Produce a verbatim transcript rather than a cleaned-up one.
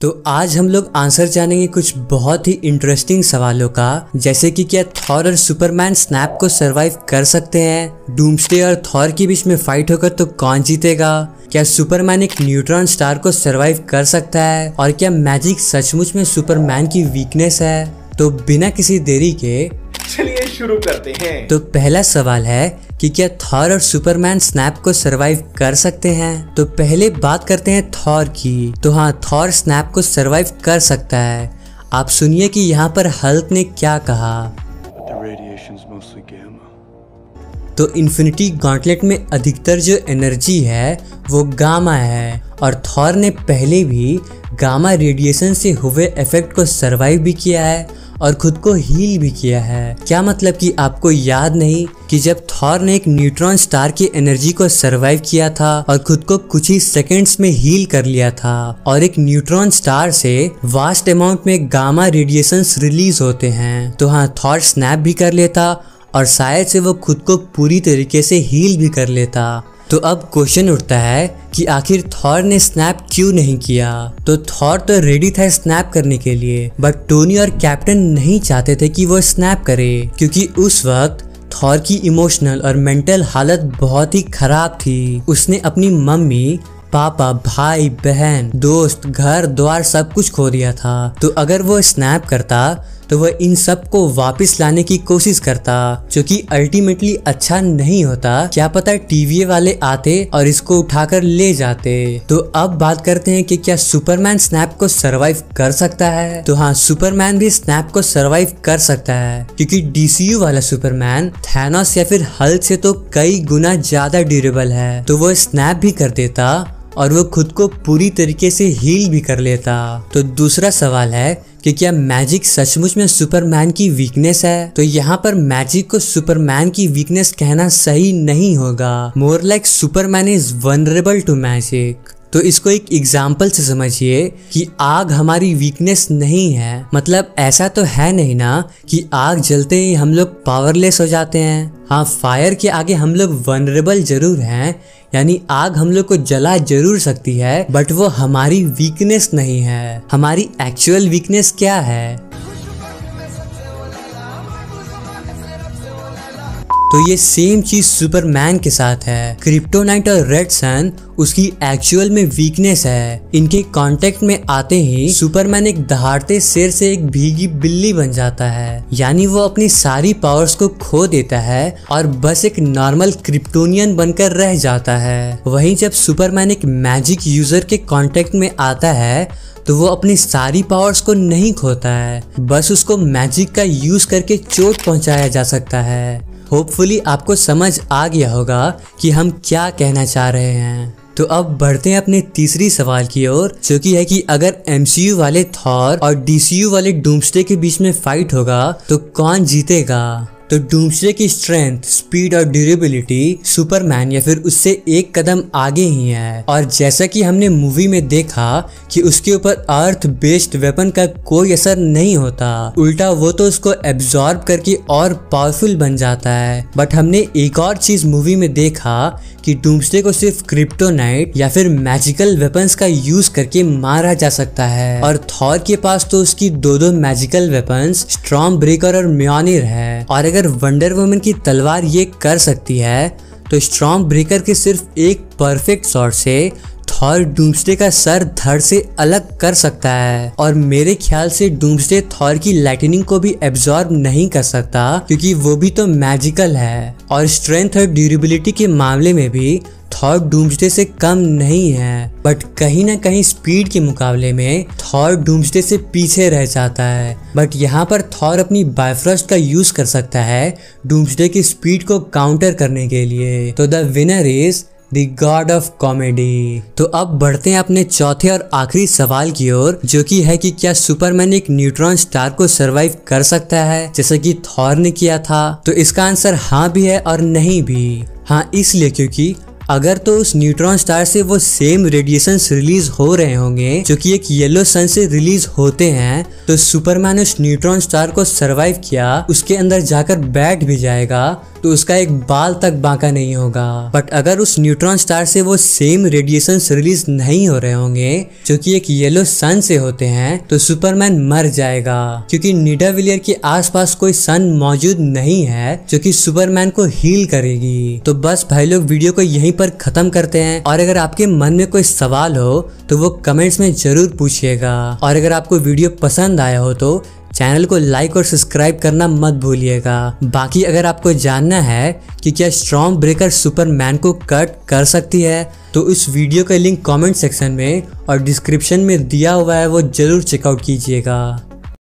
तो आज हम लोग आंसर जानेंगे कुछ बहुत ही इंटरेस्टिंग सवालों का, जैसे कि क्या थॉर और सुपरमैन स्नैप को सरवाइव कर सकते हैं, डूम्सडे और थॉर के बीच में फाइट होकर तो कौन जीतेगा, क्या सुपरमैन एक न्यूट्रॉन स्टार को सरवाइव कर सकता है और क्या मैजिक सचमुच में सुपरमैन की वीकनेस है। तो बिना किसी देरी के चलिए शुरू करते हैं। तो पहला सवाल है कि क्या थॉर और सुपरमैन स्नैप को सरवाइव कर सकते हैं। तो पहले बात करते हैं थॉर की। तो हाँ, थॉर स्नैप को सरवाइव कर सकता है। आप सुनिए कि यहाँ पर हल्क ने क्या कहा। तो इन्फिनिटी गॉन्टलेट में अधिकतर जो एनर्जी है वो गामा है और थॉर ने पहले भी गामा रेडिएशन से हुए इफेक्ट को सरवाइव भी किया है और खुद को हील भी किया है। क्या मतलब कि आपको याद नहीं कि जब थॉर ने एक न्यूट्रॉन स्टार की एनर्जी को सरवाइव किया था और खुद को कुछ ही सेकंड्स में हील कर लिया था। और एक न्यूट्रॉन स्टार से वास्ट अमाउंट में गामा रेडिएशंस रिलीज होते हैं। तो हाँ, थॉर स्नैप भी कर लेता और शायद से वो खुद को पूरी तरीके से हील भी कर लेता। तो अब क्वेश्चन उठता है कि आखिर थॉर ने स्नैप क्यों नहीं किया। तो थॉर तो रेडी था स्नैप करने के लिए, बट टोनी और कैप्टन नहीं चाहते थे कि वो स्नैप करे, क्योंकि उस वक्त थॉर की इमोशनल और मेंटल हालत बहुत ही खराब थी। उसने अपनी मम्मी, पापा, भाई, बहन, दोस्त, घर द्वार सब कुछ खो दिया था। तो अगर वो स्नैप करता तो वह इन सब को वापस लाने की कोशिश करता, जो कि अल्टीमेटली अच्छा नहीं होता। क्या पता टीवीए वाले आते और इसको उठाकर ले जाते। तो अब बात करते हैं कि क्या सुपरमैन स्नैप को सरवाइव कर सकता है। तो हाँ, सुपरमैन भी स्नैप को सरवाइव कर सकता है, क्योंकि डीसीयू वाला सुपरमैन थैनोस या फिर हल्क से तो कई गुना ज्यादा ड्यूरेबल है। तो वह स्नैप भी कर देता और वो खुद को पूरी तरीके से हील भी कर लेता। तो दूसरा सवाल है कि क्या मैजिक सचमुच में सुपरमैन की वीकनेस है। तो यहाँ पर मैजिक को सुपरमैन की वीकनेस कहना सही नहीं होगा। More like Superman is vulnerable to magic. तो इसको एक एग्जाम्पल से समझिए कि आग हमारी वीकनेस नहीं है। मतलब ऐसा तो है नहीं ना कि आग जलते ही हम लोग पावरलेस हो जाते हैं। हाँ, फायर के आगे हम लोग वनरेबल जरूर हैं, यानी आग हम लोग को जला जरूर सकती है, बट वो हमारी वीकनेस नहीं है। हमारी एक्चुअल वीकनेस क्या है। तो ये सेम चीज सुपरमैन के साथ है। क्रिप्टोनाइट और रेड सन उसकी एक्चुअल में वीकनेस है। इनके कांटेक्ट में आते ही सुपरमैन एक दहाड़ते शेर से एक भीगी बिल्ली बन जाता है, यानी वो अपनी सारी पावर्स को खो देता है और बस एक नॉर्मल क्रिप्टोनियन बनकर रह जाता है। वहीं जब सुपरमैन एक मैजिक यूजर के कांटेक्ट में आता है तो वो अपनी सारी पावर्स को नहीं खोता है, बस उसको मैजिक का यूज करके चोट पहुंचाया जा सकता है। होपफुली आपको समझ आ गया होगा कि हम क्या कहना चाह रहे हैं। तो अब बढ़ते हैं अपने तीसरी सवाल की ओर, जो कि है कि अगर एमसीयू वाले थॉर और डीसीयू वाले डूम्सडे के बीच में फाइट होगा तो कौन जीतेगा। तो डूम्सडे की स्ट्रेंथ, स्पीड और ड्यूरेबिलिटी सुपरमैन या फिर उससे एक कदम आगे ही है। और जैसा कि हमने मूवी में देखा कि उसके ऊपर अर्थ बेस्ड वेपन का कोई असर नहीं होता, उल्टा वो तो उसको एब्जॉर्ब करके और पावरफुल बन जाता है। बट हमने एक और चीज मूवी में देखा कि डूम्सडे को सिर्फ क्रिप्टोनाइट या फिर मैजिकल वेपन्स का यूज करके मारा जा सकता है। और थॉर के पास तो उसकी दो दो मैजिकल वेपन्स स्टॉर्मब्रेकर और म्योनिर है। और अगर वंडर वुमन की तलवार ये कर सकती है तो स्टॉर्मब्रेकर के सिर्फ एक परफेक्ट शॉट से थॉर डूम्सडे का सर धड़ से अलग कर सकता है। और मेरे ख्याल से डूम्सडे थॉर की लाइटनिंग को भी एब्जॉर्ब नहीं कर सकता, क्योंकि वो भी तो मैजिकल है। और स्ट्रेंथ और ड्यूरेबिलिटी के मामले में भी थॉर डूम्सडे से कम नहीं है, बट कहीं ना कहीं स्पीड के मुकाबले में थॉर डूम्सडे से पीछे रह जाता है। बट यहाँ पर थॉर अपनी बाइफ्रॉस्ट का यूज कर सकता है डूम्सडे की स्पीड को काउंटर करने के लिए। तो the winner is The God of Comedy। तो अब बढ़ते हैं अपने चौथे और आखिरी सवाल की ओर, जो कि है कि क्या सुपरमैन एक न्यूट्रॉन स्टार को सरवाइव कर सकता है, जैसे कि थॉर ने किया था। तो इसका आंसर हाँ भी है और नहीं भी। हाँ इसलिए क्योंकि अगर तो उस न्यूट्रॉन स्टार से वो सेम रेडिएशंस रिलीज हो रहे होंगे जो कि एक येलो सन से रिलीज होते हैं, तो सुपरमैन उस न्यूट्रॉन स्टार को सरवाइव किया उसके अंदर जाकर बैठ भी जाएगा तो उसका एक बाल तक बांका नहीं होगा। बट अगर उस न्यूट्रॉन स्टार से वो सेम रेडिएशंस रिलीज नहीं हो रहे होंगे जो कि एक येलो सन से होते हैं, तो सुपरमैन मर जाएगा, क्योंकि नीडाविलियर के आसपास कोई सन मौजूद नहीं है जो कि सुपरमैन को हील करेगी। तो बस भाई लोग वीडियो को यहीं पर खत्म करते हैं, और अगर आपके मन में कोई सवाल हो तो वो कमेंट्स में जरूर पूछिएगा। और अगर आपको वीडियो पसंद आया हो तो चैनल को लाइक और सब्सक्राइब करना मत भूलिएगा। बाकी अगर आपको जानना है कि क्या स्टॉर्मब्रेकर सुपरमैन को कट कर सकती है, तो इस वीडियो का लिंक कमेंट सेक्शन में और डिस्क्रिप्शन में दिया हुआ है, वो जरूर चेकआउट कीजिएगा।